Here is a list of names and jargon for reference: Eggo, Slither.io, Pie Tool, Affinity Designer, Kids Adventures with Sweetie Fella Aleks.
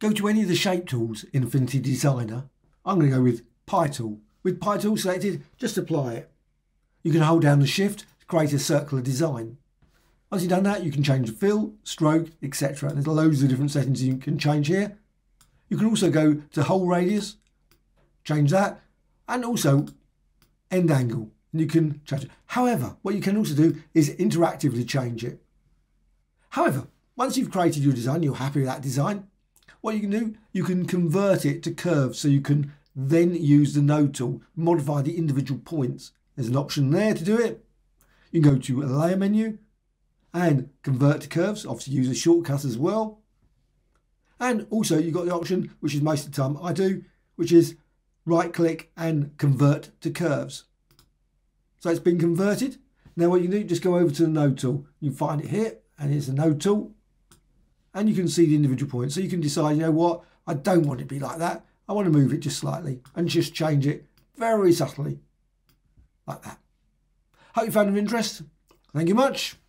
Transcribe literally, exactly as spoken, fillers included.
Go to any of the shape tools in Affinity Designer. I'm going to go with Pie Tool. With Pie Tool selected, just apply it. You can hold down the shift to create a circular design. Once you've done that, you can change the fill, stroke, et cetera. There's loads of different settings you can change here. You can also go to hole radius, change that, and also end angle. And you can change it. However, what you can also do is interactively change it. However, once you've created your design, you're happy with that design, what you can do, you can convert it to curves, so you can then use the node tool, modify the individual points. There's an option there to do it. You can go to a layer menu and convert to curves, obviously use a shortcut as well. And also you've got the option, which is most of the time I do, which is right click and convert to curves. So it's been converted. Now what you do, just go over to the node tool. You find it here, and it's the node tool. And you can see the individual points. So you can decide, you know what, I don't want it to be like that. I want to move it just slightly and just change it very subtly, like that. Hope you found it of interest. Thank you much.